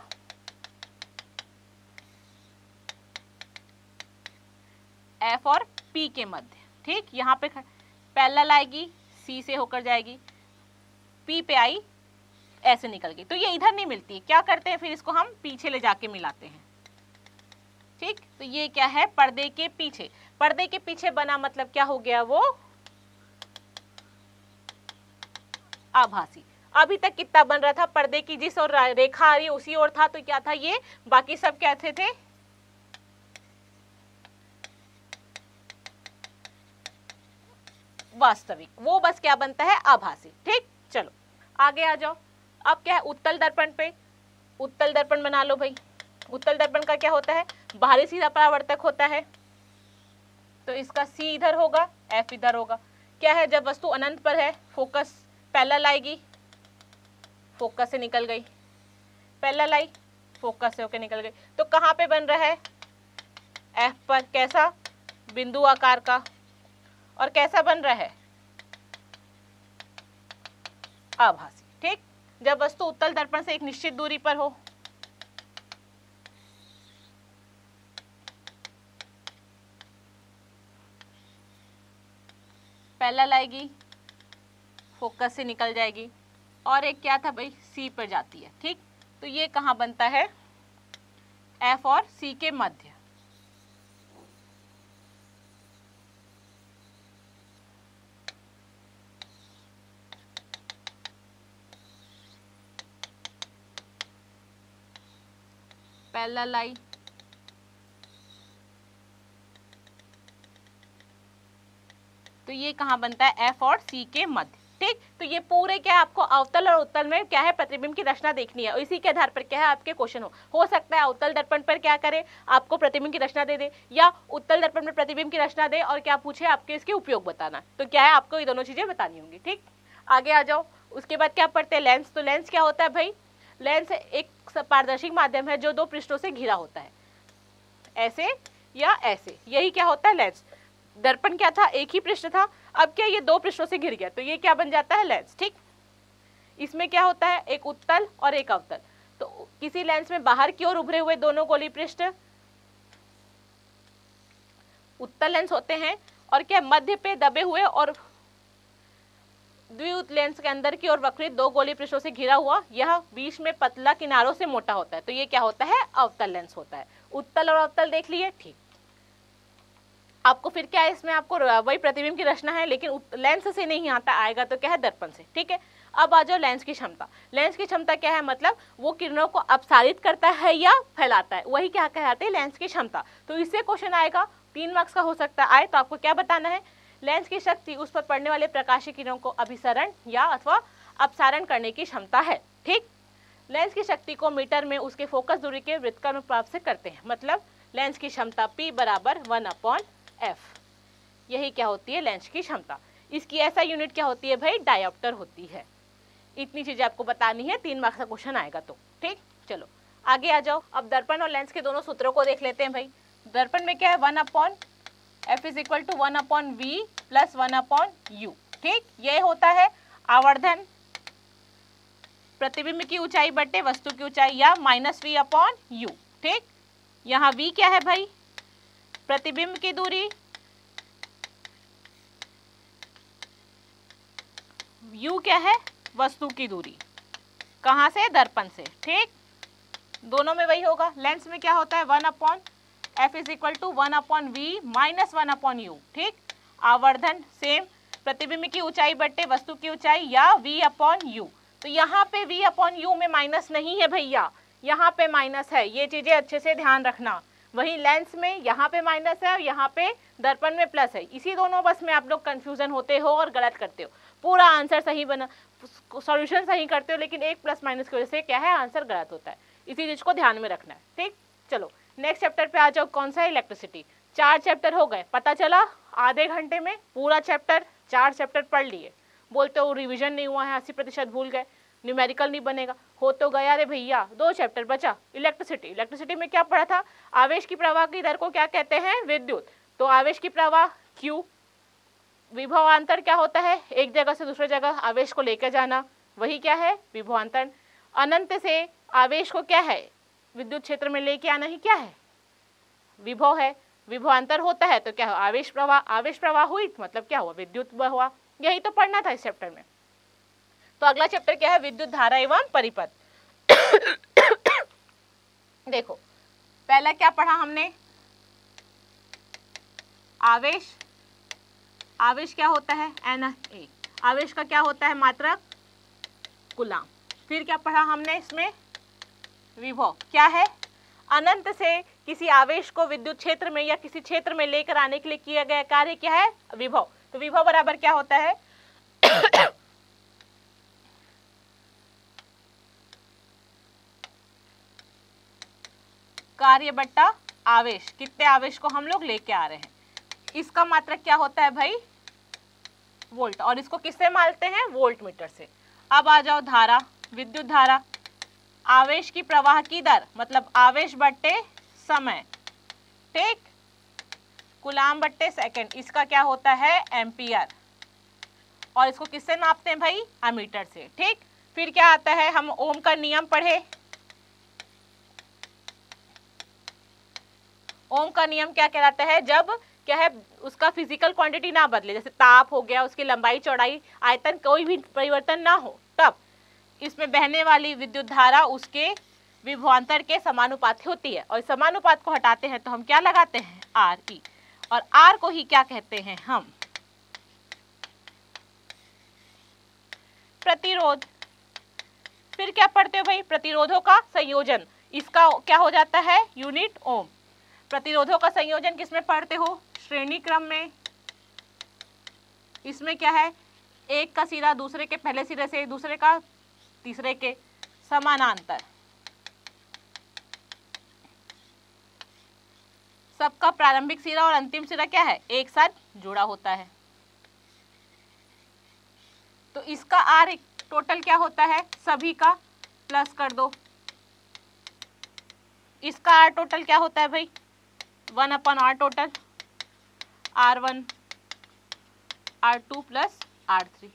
F और P के मध्य। ठीक, यहाँ पे पैरेलल आएगी, C से होकर जाएगी, P पे आई ऐसे निकल गई, तो ये इधर नहीं मिलती। क्या करते हैं फिर, इसको हम पीछे ले जाके मिलाते हैं। ठीक, तो ये क्या है, पर्दे के पीछे। पर्दे के पीछे बना मतलब क्या हो गया, वो आभासी। अभी तक कितना बन रहा था, पर्दे की जिस ओर रेखा आ रही है उसी ओर था, तो क्या था ये, बाकी सब कैसे थे, वास्तविक। वो बस क्या बनता है, आभासी। ठीक, चलो आगे आ जाओ। अब क्या है, उत्तल दर्पण पे। उत्तल दर्पण बना लो भाई। उत्तल दर्पण का क्या होता है, बाहरी सीधा परावर्तक होता है, तो इसका C इधर होगा, F इधर होगा। क्या है, जब वस्तु अनंत पर है, फोकस पैरेलल आएगी, फोकस से निकल गई, पैरेलल आई फोकस से होकर निकल गई, तो कहाँ पे बन रहा है, F पर। कैसा, बिंदु आकार का। और कैसा बन रहा है, आभासी। ठीक, जब वस्तु उत्तल दर्पण से एक निश्चित दूरी पर हो, पैरेलल आएगी, फोकस से निकल जाएगी, और एक क्या था भाई, सी पर जाती है। ठीक, तो ये कहाँ बनता है, एफ और सी के मध्य। पैरेलल आई, तो ये कहाँ बनता है, F और C के मध्य। ठीक, तो ये पूरे क्या है, आपको अवतल और उत्तल में क्या है, प्रतिबिंब की रचना देखनी है, और इसी के आधार पर क्या है आपके क्वेश्चन हो सकता है अवतल दर्पण पर क्या करे, आपको प्रतिबिंब की रचना दे दे, या उत्तल दर्पण में प्रतिबिंब की रचना दे और क्या पूछे, आपके इसके उपयोग बताना। तो क्या है, आपको ये दोनों चीजें बतानी होंगी। ठीक, आगे आ जाओ। उसके बाद क्या पढ़ते हैं, लेंस। तो लेंस क्या होता है भाई, लेंस एक पारदर्शी माध्यम है जो दो पृष्ठों से घिरा होता है, ऐसे या ऐसे, यही क्या होता है लेंस। दर्पण क्या था, एक ही पृष्ठ था, अब क्या ये दो पृष्ठों से घिर गया, तो ये क्या बन जाता है, लेंस। ठीक, इसमें क्या होता है, एक उत्तल और एक अवतल। तो किसी लेंस में बाहर की ओर उभरे हुए दोनों गोलीय पृष्ठ उत्तल लेंस होते हैं, और क्या मध्य पे दबे हुए और द्विउत लेंस के अंदर की ओर वक्रित दो गोलीय पृष्ठों से घिरा हुआ, यह बीच में पतला किनारों से मोटा होता है, तो ये क्या होता है, अवतल लेंस होता है। उत्तल और अवतल देख लिए। ठीक, आपको फिर क्या है, इसमें आपको वही प्रतिबिंब की रचना है, लेकिन लेंस से नहीं आता, आएगा तो क्या है, दर्पण से। ठीक है, अब आ जाओ लेंस की क्षमता। लेंस की क्षमता क्या है, मतलब वो किरणों को अपसारित करता है या फैलाता है, वही क्या कहलाते हैं, लेंस की क्षमता। तो इससे क्वेश्चन आएगा, 3 मार्क्स का हो सकता है आए, तो आपको क्या बताना है, लेंस की शक्ति उस पर पड़ने वाले प्रकाशीय किरणों को अभिसरण या अथवा अपसारण करने की क्षमता है। ठीक, लेंस की शक्ति को मीटर में उसके फोकस दूरी के व्युत्क्रमानुपात से करते हैं, मतलब लेंस की क्षमता P बराबर 1/F, यही क्या होती है लेंस की क्षमता। इसकी ऐसा यूनिट क्या होती है भाई, डायोप्टर होती है। इतनी चीजें आपको बतानी है, 3 मार्क्स का क्वेश्चन आएगा तो। ठीक, चलो आगे आ जाओ। अब दर्पण और लेंस के दोनों सूत्रों को देख लेते हैं भाई। दर्पण में क्या है, 1/F = 1/V + 1/U। ठीक, ये होता है आवर्धन, प्रतिबिंब की ऊंचाई बटे वस्तु की ऊंचाई, या -V/U। ठीक, यहाँ V क्या है भाई, प्रतिबिंब की दूरी यू क्या है, वस्तु की दूरी, कहाँ से, दर्पण से। ठीक, दोनों में वही होगा। लेंस में क्या होता है, 1/F = 1/V माइनस 1/U। ठीक, आवर्धन सेम, प्रतिबिंब की ऊंचाई बटे वस्तु की ऊंचाई या V/U। तो यहाँ पे V/U में माइनस नहीं है भैया, यहाँ पे माइनस है, ये चीजें अच्छे से ध्यान रखना। वही लेंस में यहाँ पे माइनस है और यहाँ पे दर्पण में प्लस है। इसी दोनों बस में आप लोग कंफ्यूजन होते हो और गलत करते हो। पूरा आंसर सही बना, सॉल्यूशन सही करते हो, लेकिन एक प्लस माइनस की वजह से क्या है, आंसर गलत होता है। इसी चीज को ध्यान में रखना है। ठीक, चलो नेक्स्ट चैप्टर पे आ जाओ, कौन सा है, इलेक्ट्रिसिटी। 4 चैप्टर हो गए, पता चला आधे घंटे में पूरा चैप्टर, 4 चैप्टर पढ़ लिए। बोलते हो रिविजन नहीं हुआ है, 80% भूल गए, न्यूमेरिकल नहीं बनेगा, हो तो गया रे भैया। 2 चैप्टर बचा, इलेक्ट्रिसिटी। इलेक्ट्रिसिटी में क्या पढ़ा था, आवेश की प्रवाह की दर को क्या कहते हैं, विद्युत। तो आवेश की प्रवाह क्यू, विभवांतर क्या होता है, एक जगह से दूसरे जगह आवेश को लेकर जाना, वही क्या है, विभवांतर। अनंत से आवेश को क्या है, विद्युत क्षेत्र में लेके आना ही क्या है, विभव है। विभवांतर होता है तो क्या हो, आवेश प्रवाह। आवेश प्रवाह हुई मतलब क्या हुआ, विद्युत हुआ। यही तो पढ़ना था इस चैप्टर में। तो अगला चैप्टर क्या है, विद्युत धारा एवं परिपथ। देखो पहला क्या पढ़ा हमने, आवेश। आवेश क्या होता है, Na। आवेश का क्या होता है, मात्रक कूलम। फिर क्या पढ़ा हमने इसमें, विभव क्या है, अनंत से किसी आवेश को विद्युत क्षेत्र में या किसी क्षेत्र में लेकर आने के लिए किया गया कार्य क्या है, विभव। तो विभव बराबर क्या होता है, कार्य बट्टा आवेश, कितने आवेश को हम लोग लेके आ रहे हैं। इसका मात्रक क्या होता है भाई, वोल्ट, और इसको किससे मापते हैं, वोल्ट मीटर से। अब आ जाओ धारा, विद्युत धारा। आवेश की प्रवाह की दर मतलब आवेश बट्टे समय, ठीक, कूलम बट्टे सेकंड, इसका क्या होता है, एम्पियर, और इसको किससे नापते हैं भाई, अमीटर से। ठीक, फिर क्या आता है, हम ओम का नियम पढ़े। ओम का नियम क्या कहलाता है, जब क्या है उसका फिजिकल क्वांटिटी ना बदले, जैसे ताप हो गया, उसकी लंबाई चौड़ाई आयतन कोई भी परिवर्तन ना हो, तब इसमें बहने वाली विद्युत धारा उसके विभवांतर के समानुपाती होती है। और समानुपात को हटाते हैं तो हम क्या लगाते हैं, Re, और R को ही क्या कहते हैं हम, प्रतिरोध। फिर क्या पढ़ते हो भाई, प्रतिरोधों का संयोजन, इसका क्या हो जाता है, यूनिट ओम। प्रतिरोधों का संयोजन किसमें पढ़ते हो, श्रेणी क्रम में। इसमें क्या है, एक का सिरा दूसरे के पहले सिरे से, दूसरे का तीसरे के, समानांतर, सबका प्रारंभिक सिरा और अंतिम सिरा क्या है, एक साथ जुड़ा होता है। तो इसका आर टोटल क्या होता है, सभी का प्लस कर दो। इसका आर टोटल क्या होता है भाई, 1/R total, R1, R2 + R3।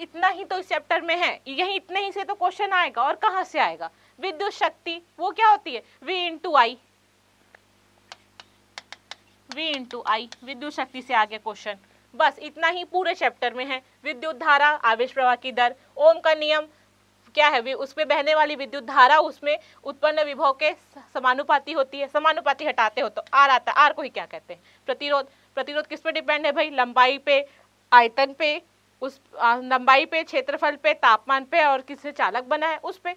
इतना ही तो इस चैप्टर में है, यही इतने ही से तो क्वेश्चन आएगा। और कहाँ से आएगा, विद्युत शक्ति वो क्या होती है, V into I, विद्युत शक्ति से आगे क्वेश्चन। बस इतना ही पूरे चैप्टर में है, विद्युत धारा, आवेश प्रवाह की दर, ओम का नियम क्या है, उसमें बहने वाली विद्युत धारा उसमें उत्पन्न विभव के समानुपाती होती है। समानुपाती हटाते हो तो आर आता है, आर को ही क्या कहते हैं, प्रतिरोध। प्रतिरोध किस पे डिपेंड है भाई, लंबाई पे, आयतन पे, उस लंबाई पे, क्षेत्रफल पे, तापमान पे, और किससे चालक बना है उस पे।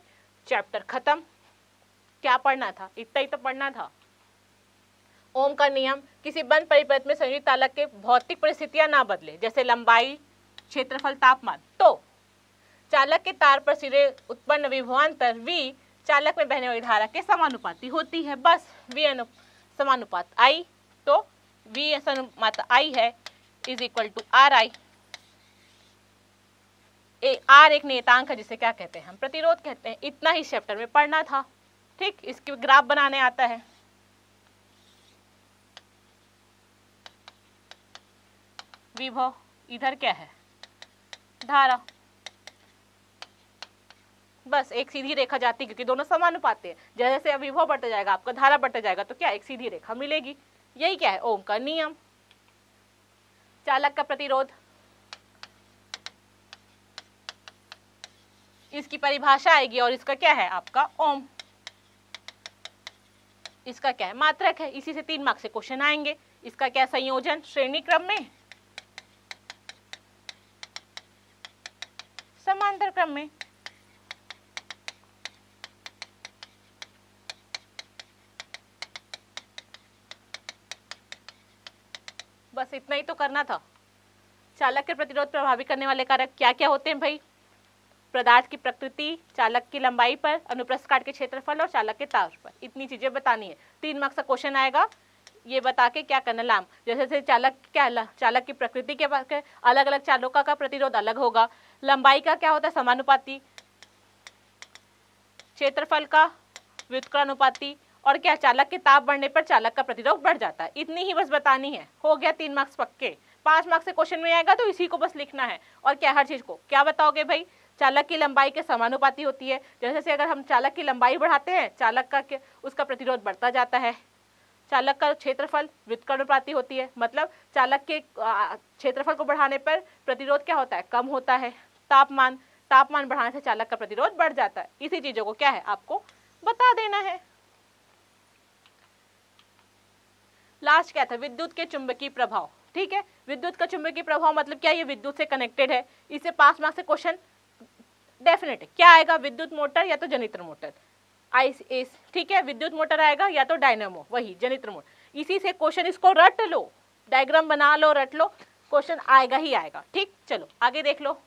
चैप्टर खत्म। क्या पढ़ना था, इतना ही तो पढ़ना था। ओम का नियम, किसी बंद परिपथ में संयुक्त तालक के भौतिक परिस्थितियां ना बदले, जैसे लंबाई, क्षेत्रफल, तापमान, तो चालक के तार पर सिरे उत्पन्न विभवांतर V चालक में बहने वाली धारा के समानुपाती होती है। बस V समानुपात I, तो V समानुपात I है = RI। R एक नियतांक है जिसे क्या कहते हैं हम, प्रतिरोध कहते हैं। इतना ही चैप्टर में पढ़ना था। ठीक, इसके ग्राफ बनाने आता है। विभव इधर क्या है, धारा। बस एक सीधी रेखा जाती है क्योंकि दोनों समानुपाती हैं। जैसे विभव बढ़ता जाएगा आपका, धारा बढ़ता जाएगा, तो क्या एक सीधी रेखा मिलेगी। यही क्या है, ओम का नियम। चालक का प्रतिरोध इसकी परिभाषा आएगी और इसका क्या है आपका ओम, इसका क्या है मात्रक है। इसी से 3 मार्क्स से क्वेश्चन आएंगे। इसका क्या संयोजन श्रेणी क्रम में, समांतर क्रम में। बस इतना ही तो करना था। चालक के प्रतिरोध प्रभावित करने वाले कारक क्या क्या होते हैं भाई? पदार्थ की प्रकृति, चालक की लंबाई पर, अनुप्रस्थ काट के क्षेत्रफल और चालक के तार पर। इतनी चीजें बतानी है। 3 मार्क्स का क्वेश्चन आएगा। ये बता के क्या करना लाम, जैसे चालक क्या, चालक की प्रकृति के बाद अलग अलग चालकों का प्रतिरोध अलग होगा। लंबाई का क्या होता है समानुपाती, क्षेत्रफल का व्युत्क्रमानुपाती, और क्या चालक के ताप बढ़ने पर चालक का प्रतिरोध बढ़ जाता है। इतनी ही बस बतानी है, हो गया 3 मार्क्स पक्के। 5 मार्क्स से क्वेश्चन में आएगा तो इसी को बस लिखना है। और क्या हर चीज को क्या बताओगे भाई? चालक की लंबाई के समानुपाती होती है, जैसे अगर हम चालक की लंबाई बढ़ाते हैं चालक का उसका प्रतिरोध बढ़ता जाता है। चालक का क्षेत्रफल व्युत्क्रमानुपाती होती है, मतलब चालक के क्षेत्रफल को बढ़ाने पर प्रतिरोध क्या होता है कम होता है। तापमान, तापमान बढ़ाने से चालक का प्रतिरोध बढ़ जाता है। इसी चीजों को क्या है आपको बता देना है। लास्ट क्या था? विद्युत के चुंबकीय प्रभाव। ठीक है, विद्युत का चुंबकीय प्रभाव मतलब क्या, ये विद्युत से कनेक्टेड है। इससे 5 मार्क्स से क्वेश्चन डेफिनेट क्या आएगा? विद्युत मोटर या तो जनित्र मोटर, आईएस। ठीक है, विद्युत मोटर आएगा या तो डायनेमो, वही जनित्र मोटर। इसी से क्वेश्चन, इसको रट लो, डायग्राम बना लो, रट लो, क्वेश्चन आएगा ही आएगा। ठीक, चलो आगे देख लो।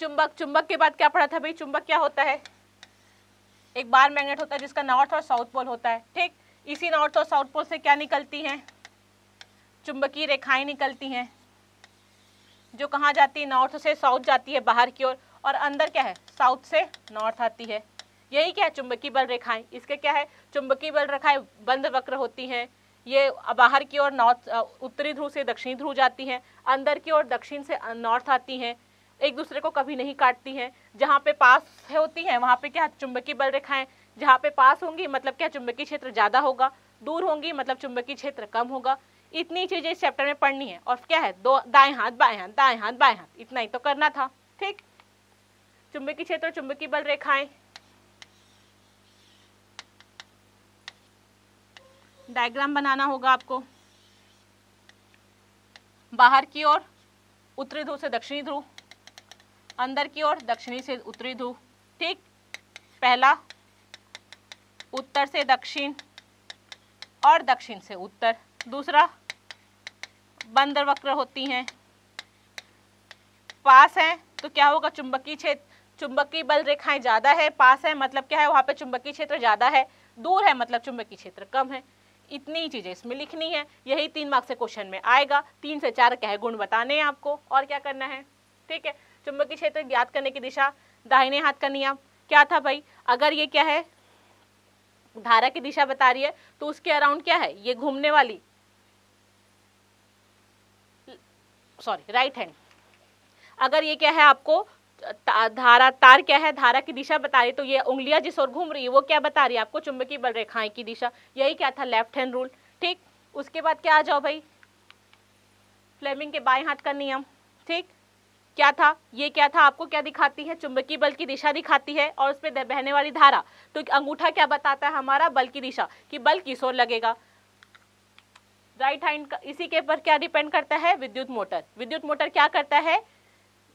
चुंबक, चुंबक के बाद क्या पढ़ा था भाई? चुंबक क्या होता है? एक बार मैग्नेट होता है जिसका नॉर्थ और साउथ पोल होता है। ठीक, इसी नॉर्थ और साउथ पोल से क्या निकलती हैं? चुंबकीय रेखाएं निकलती हैं, जो कहाँ जाती है? नॉर्थ से साउथ जाती है बाहर की ओर, और अंदर क्या है साउथ से नॉर्थ आती है। यही क्या है चुंबकीय बल रेखाएं। इसके क्या है चुंबकीय बल रेखाएं बंद वक्र होती हैं। ये बाहर की ओर नॉर्थ, उत्तरी ध्रुव से दक्षिणी ध्रुव जाती हैं, अंदर की ओर दक्षिण से नॉर्थ आती हैं। एक दूसरे को कभी नहीं काटती हैं। जहाँ पे पास होती हैं वहाँ पे क्या चुंबकीय बल रेखाएं, जहाँ पे पास होंगी मतलब क्या चुंबकीय क्षेत्र ज़्यादा होगा, दूर होंगी मतलब चुंबकीय क्षेत्र कम होगा। इतनी चीज़ें इस चैप्टर में पढ़नी है। और क्या है दो दाएं हाथ बाएं हाथ, दाएं हाथ बाएं हाथ, इतना ही तो करना था। ठीक, चुंबकीय क्षेत्र, चुंबकीय बल रेखाएं, डायग्राम बनाना होगा आपको। बाहर की ओर उत्तरी ध्रुव से दक्षिणी ध्रुव, अंदर की ओर दक्षिणी से उत्तरी ध्रुव। ठीक, पहला उत्तर से दक्षिण और दक्षिण से उत्तर, दूसरा बंद वक्र होती हैं, पास हैं तो क्या होगा चुंबकीय क्षेत्र, चुंबकीय बल रेखाएं ज़्यादा है, पास है मतलब क्या है वहाँ पे चुंबकीय क्षेत्र ज़्यादा है, दूर है मतलब चुंबकीय क्षेत्र कम है। इतनी ही चीज़ें इसमें लिखनी है। यही 3 मार्क्स से क्वेश्चन में आएगा। 3 से 4 क्या है गुण बताने हैं आपको। और क्या करना है? ठीक है, चुंबकीय क्षेत्र ज्ञात करने की दिशा, दाहिने हाथ का नियम क्या था भाई? अगर ये क्या है धारा की दिशा बता रही है तो उसके अराउंड क्या है ये घूमने वाली, सॉरी राइट हैंड, अगर ये क्या है आपको धारा तार क्या है धारा की दिशा बता रही है तो ये उंगलियां जिस ओर घूम रही है वो क्या बता रही है आपको चुंबकीय बल रेखाएं की दिशा। यही क्या था लेफ्ट हैंड रूल। ठीक, उसके बाद क्या आ जाओ भाई फ्लेमिंग के बाएं हाथ का नियम। ठीक, क्या था ये? क्या था आपको क्या दिखाती है चुंबकीय बल की दिशा दिखाती है और उस पर बहने वाली धारा। तो अंगूठा क्या बताता है हमारा बल की दिशा कि बल किस ओर लगेगा। राइट हैंड का इसी के ऊपर क्या डिपेंड करता है विद्युत मोटर। विद्युत मोटर क्या करता है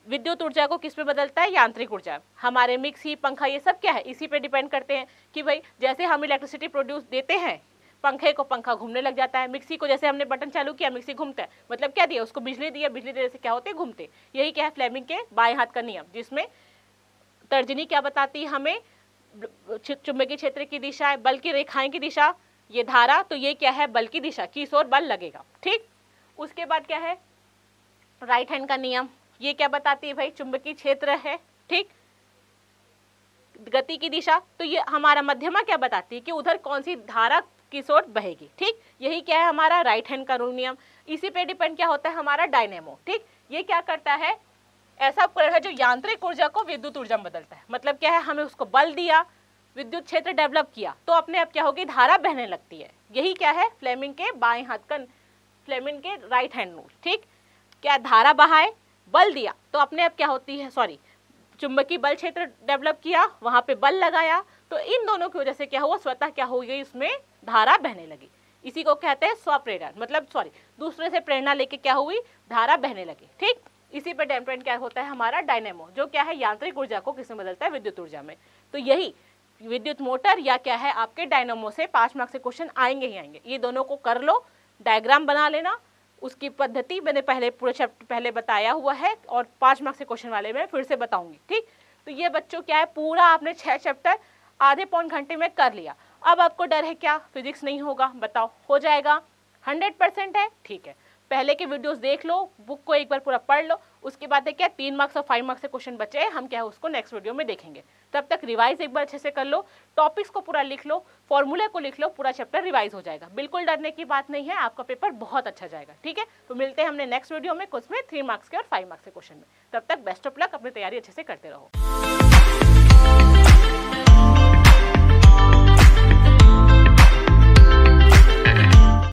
विद्युत ऊर्जा को किस में बदलता है यांत्रिक ऊर्जा। हमारे मिक्सी पंखा ये सब क्या है इसी पे डिपेंड करते हैं कि भाई जैसे हम इलेक्ट्रिसिटी प्रोड्यूस देते हैं पंखे को पंखा घूमने लग जाता है, मिक्सी को जैसे हमने बटन चालू किया मिक्सी घूमता है मतलब क्या दिया उसको बिजली दिया, बिजली देने से क्या होते घूमते। यही क्या है फ्लेमिंग के बाएं हाथ का नियम जिसमें तर्जनी क्या बताती है हमें चुंबकीय क्षेत्र की दिशा, बल की रेखाएं की दिशा, ये धारा तो ये क्या है बल की दिशा किस ओर बल लगेगा। ठीक, उसके बाद क्या है राइट हैंड का नियम। ये क्या बताती है भाई चुंबकीय क्षेत्र है। ठीक, गति की दिशा तो ये हमारा मध्यमा क्या बताती है कि उधर कौन सी धारा किस ओर बहेगी। ठीक, यही क्या है हमारा राइट हैंड का नियम। इसी पे डिपेंड क्या होता है हमारा डायनेमो। ठीक, ये क्या करता है ऐसा उपकरण है जो यांत्रिक ऊर्जा को विद्युत ऊर्जा में बदलता है। मतलब क्या है हमें उसको बल दिया, विद्युत क्षेत्र डेवलप किया तो अपने आप क्या होगी धारा बहने लगती है। यही क्या है फ्लेमिंग के बाएं हाथ का, फ्लेमिंग के राइट हैंड रूल। ठीक, क्या धारा बहाए बल दिया तो अपने आप क्या होती है, सॉरी चुंबकीय बल क्षेत्र डेवलप किया, वहाँ पे बल लगाया, तो इन दोनों की वजह से क्या हुआ, स्वतः क्या हो गई, उसमें धारा बहने लगी। इसी को कहते हैं स्वप्रेरणा, मतलब सॉरी दूसरे से प्रेरणा लेके क्या हुई, धारा बहने लगी। ठीक, इसी पे डैम्पेंट क्या होता है हमारा, डायनेमो, जो क्या है यांत्रिक ऊर्जा को किसमें बदलता है, विद्युत ऊर्जा में। तो यही विद्युत मोटर या क्या है आपके डायनेमो से 5 मार्क्स से क्वेश्चन आएंगे ही आएंगे। ये दोनों को कर लो, डायग्राम बना लेना, उसकी पद्धति मैंने पहले पूरे चैप्टर पहले बताया हुआ है और 5 मार्क्स के क्वेश्चन वाले में फिर से बताऊंगी। ठीक, तो ये बच्चों क्या है पूरा आपने 6 चैप्टर आधे पौन घंटे में कर लिया। अब आपको डर है क्या फिजिक्स नहीं होगा, बताओ, हो जाएगा, 100% है। ठीक है, पहले के वीडियोस देख लो, बुक को एक बार पूरा पढ़ लो, उसके बाद है क्या 3 मार्क्स और 5 मार्क्स से क्वेश्चन बचे हैं, हम क्या है उसको नेक्स्ट वीडियो में देखेंगे। तब तक रिवाइज एक बार अच्छे से कर लो, टॉपिक्स को पूरा लिख लो, फॉर्मूले को लिख लो, पूरा चैप्टर रिवाइज हो जाएगा। बिल्कुल डरने की बात नहीं है, आपका पेपर बहुत अच्छा जाएगा। ठीक है, तो मिलते हैं हमने नेक्स्ट वीडियो में कुछ में 3 मार्क्स के और 5 मार्क्स के क्वेश्चन में। तब तक बेस्ट ऑफ लक, अपनी तैयारी अच्छे से करते रहो।